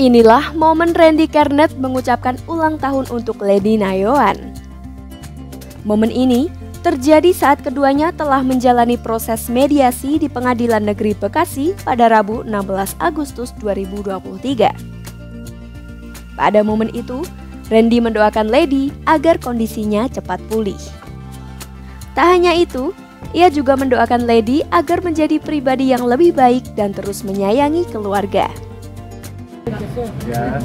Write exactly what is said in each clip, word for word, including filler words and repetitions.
Inilah momen Rendy Kjaernett mengucapkan ulang tahun untuk Lady Nayoan. Momen ini terjadi saat keduanya telah menjalani proses mediasi di Pengadilan Negeri Bekasi pada Rabu enam belas Agustus dua ribu dua puluh tiga. Pada momen itu, Rendy mendoakan Lady agar kondisinya cepat pulih. Tak hanya itu, ia juga mendoakan Lady agar menjadi pribadi yang lebih baik dan terus menyayangi keluarga. Ya.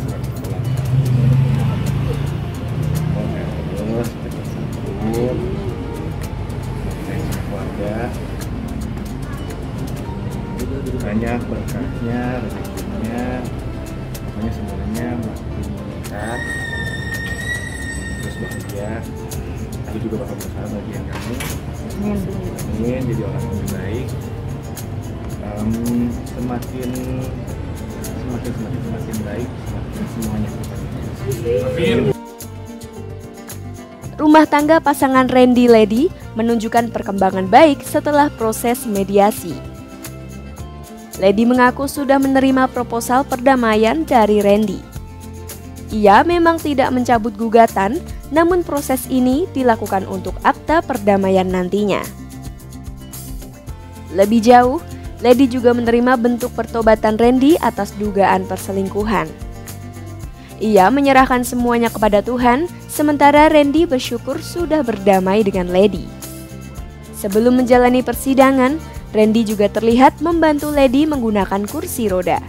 Terus, keluarga. Banyak berkahnya, rezekinya, pokoknya semuanya makin meningkat. Terus bahagia. Aku juga bakal berusaha bagian kamu. Ingin jadi orang yang lebih baik, um, semakin semakin semakin semakin baik, semakin semuanya semakin. Rumah tangga pasangan Rendy Lady menunjukkan perkembangan baik setelah proses mediasi. Lady mengaku sudah menerima proposal perdamaian dari Rendy. Ia memang tidak mencabut gugatan, namun proses ini dilakukan untuk akta perdamaian nantinya. Lebih jauh, Lady juga menerima bentuk pertobatan Rendy atas dugaan perselingkuhan. Ia menyerahkan semuanya kepada Tuhan, sementara Rendy bersyukur sudah berdamai dengan Lady. Sebelum menjalani persidangan, Rendy juga terlihat membantu Lady menggunakan kursi roda.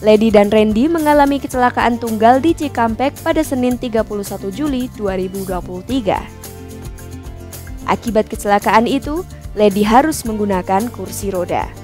Lady dan Rendy mengalami kecelakaan tunggal di Cikampek pada Senin tiga puluh satu Juli dua ribu dua puluh tiga. Akibat kecelakaan itu, Lady harus menggunakan kursi roda.